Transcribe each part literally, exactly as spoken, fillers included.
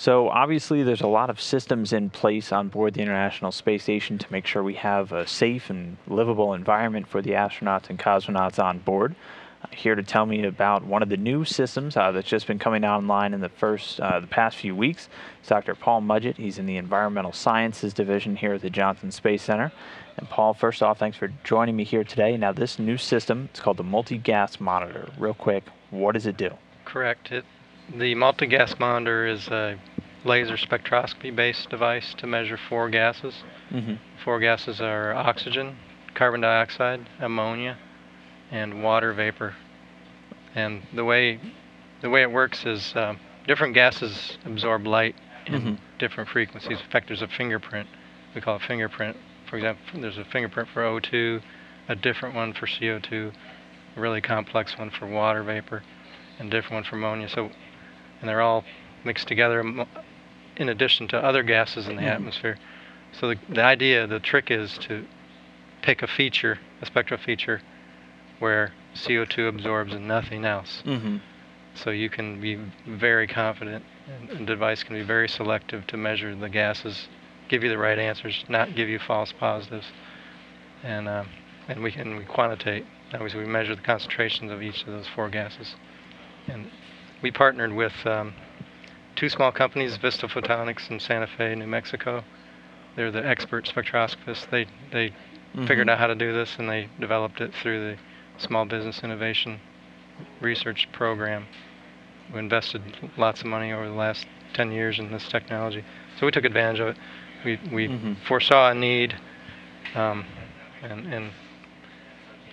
So obviously there's a lot of systems in place on board the International Space Station to make sure we have a safe and livable environment for the astronauts and cosmonauts on board. Uh, here to tell me about one of the new systems uh, that's just been coming online in the first, uh, the past few weeks is Doctor Paul Mudgett. He's in the Environmental Sciences Division here at the Johnson Space Center. And Paul, first off, thanks for joining me here today. Now this new system, it's called the Multi-Gas Monitor. Real quick, what does it do? Correct. It The multi-gas monitor is a laser spectroscopy-based device to measure four gases. Mm-hmm. Four gases are oxygen, carbon dioxide, ammonia, and water vapor. And the way the way it works is uh, different gases absorb light in mm-hmm. different frequencies. In fact, there's a fingerprint. We call it fingerprint. For example, there's a fingerprint for O two, a different one for C O two, a really complex one for water vapor, and a different one for ammonia. So and they're all mixed together in addition to other gases in the mm-hmm. atmosphere. So the, the idea, the trick is to pick a feature, a spectral feature, where C O two absorbs and nothing else. Mm-hmm. So you can be very confident, and the device can be very selective to measure the gases, give you the right answers, not give you false positives. And, uh, and we can we quantitate. That means we measure the concentrations of each of those four gases. And we partnered with um, two small companies, Vista Photonics in Santa Fe, New Mexico. They're the expert spectroscopists. They they mm-hmm. figured out how to do this, and they developed it through the Small Business Innovation Research Program. We invested lots of money over the last ten years in this technology, so we took advantage of it. We we mm-hmm. foresaw a need, um, and and.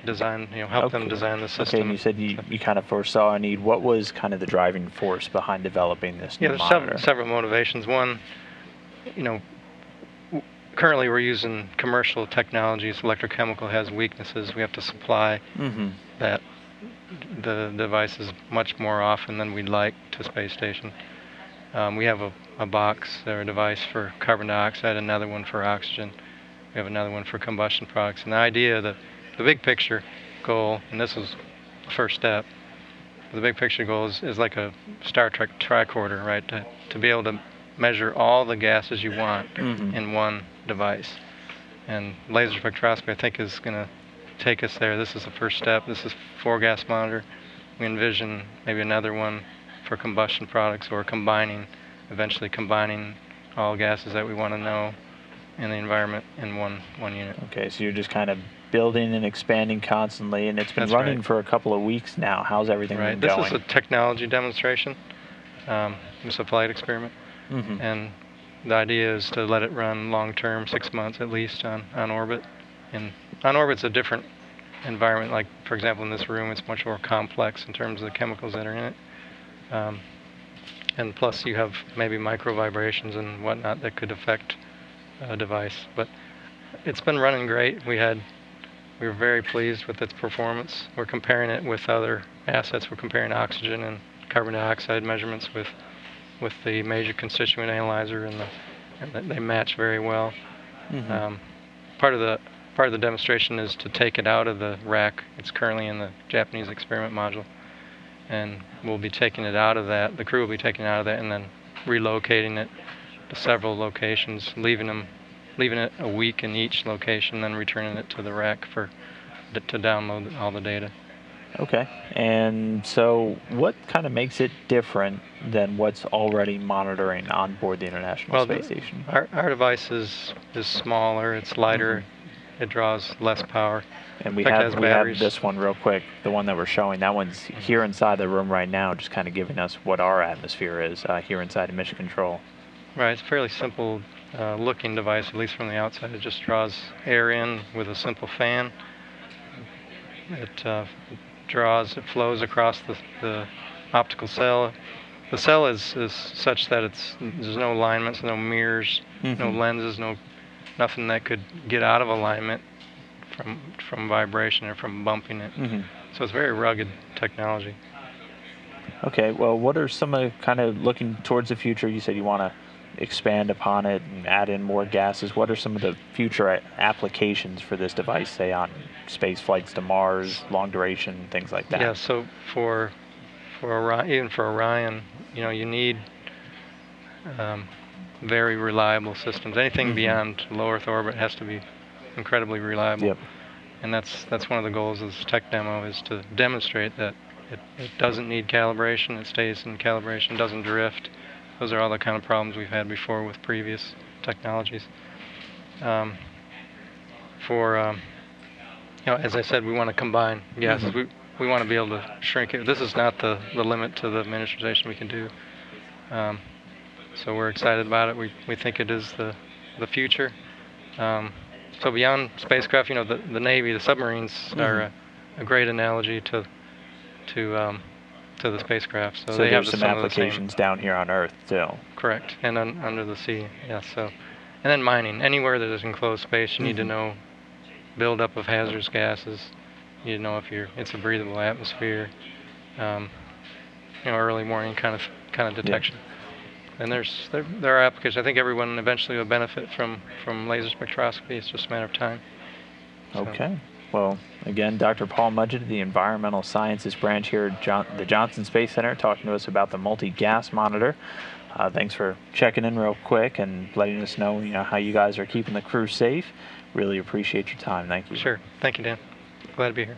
design, you know, help okay. them design the system. Okay, and you said you, you kind of foresaw a need. What was kind of the driving force behind developing this yeah, new monitor? Yeah, there's several motivations. One, you know, w currently we're using commercial technologies. Electrochemical has weaknesses. We have to supply mm-hmm. that the devices much more often than we'd like to space station. Um, we have a, a box or a device for carbon dioxide, another one for oxygen. We have another one for combustion products. And the idea that the big picture goal, and this is the first step, the big picture goal is, is like a Star Trek tricorder, right? To, to be able to measure all the gases you want mm-hmm. in one device. And laser spectroscopy, I think, is going to take us there. This is the first step. This is four gas monitor. We envision maybe another one for combustion products, or combining, eventually combining all gases that we want to know in the environment in one, one unit. Okay, so you're just kind of building and expanding constantly, and it's been That's running right. for a couple of weeks now. How's everything right. been this going? This is a technology demonstration. Um, it's a flight experiment, mm-hmm. and the idea is to let it run long-term, six months at least, on, on orbit. And on orbit's a different environment. Like, for example, in this room, it's much more complex in terms of the chemicals that are in it. Um, and plus, you have maybe micro-vibrations and whatnot that could affect a device. But it's been running great. We had We were very pleased with its performance. We're comparing it with other assets. We're comparing oxygen and carbon dioxide measurements with with the major constituent analyzer, and, the, and they match very well. Mm-hmm. um, part of the part of the demonstration is to take it out of the rack. It's currently in the Japanese experiment module, and we'll be taking it out of that. The crew will be taking it out of that and then relocating it to several locations, leaving them. leaving it a week in each location, then returning it to the rack for to download all the data. Okay, and so what kind of makes it different than what's already monitoring on board the International well, Space Station? Our, our device is, is smaller, it's lighter, mm-hmm. it draws less power. And we, have, we have this one real quick, the one that we're showing. That one's here inside the room right now, just kind of giving us what our atmosphere is uh, here inside of Mission Control. Right, it's a fairly simple uh, looking device, at least from the outside. It just draws air in with a simple fan. It uh, draws, it flows across the, the optical cell. The cell is, is such that it's there's no alignments, no mirrors, mm-hmm. no lenses, no nothing that could get out of alignment from from vibration or from bumping it. Mm-hmm. So it's very rugged technology. Okay, well, what are some of kind of looking towards the future? You said you want to expand upon it and add in more gases. What are some of the future applications for this device, say on space flights to Mars, long duration, things like that? Yeah, so for for Orion, even for Orion, you know, you need um, very reliable systems. Anything mm-hmm. beyond low Earth orbit has to be incredibly reliable. Yep. And that's that's one of the goals of this tech demo, is to demonstrate that it, it doesn't need calibration, it stays in calibration, doesn't drift. Those are all the kind of problems we've had before with previous technologies. Um, for, um, you know, as I said, we want to combine gases. Mm-hmm. We we want to be able to shrink it. This is not the, the limit to the miniaturization we can do. Um, so we're excited about it. We, we think it is the, the future. Um, so beyond spacecraft, you know, the, the Navy, the submarines mm-hmm. are a, a great analogy to to um, to the spacecraft. So, so they have some applications the down here on Earth too. Correct, and un under the sea, yeah. So, and then mining. Anywhere that is enclosed space, you mm-hmm. need to know buildup of hazardous gases. You need to know if you're it's a breathable atmosphere. Um, you know, early warning kind of kind of detection. Yeah. And there's there, there are applications. I think everyone eventually will benefit from from laser spectroscopy. It's just a matter of time. So. Okay. Well, again, Doctor Paul Mudgett of the Environmental Sciences Branch here at John, the Johnson Space Center, talking to us about the multi-gas monitor. Uh, thanks for checking in real quick and letting us know, you know, how you guys are keeping the crew safe. Really appreciate your time. Thank you. Sure. Thank you, Dan. Glad to be here.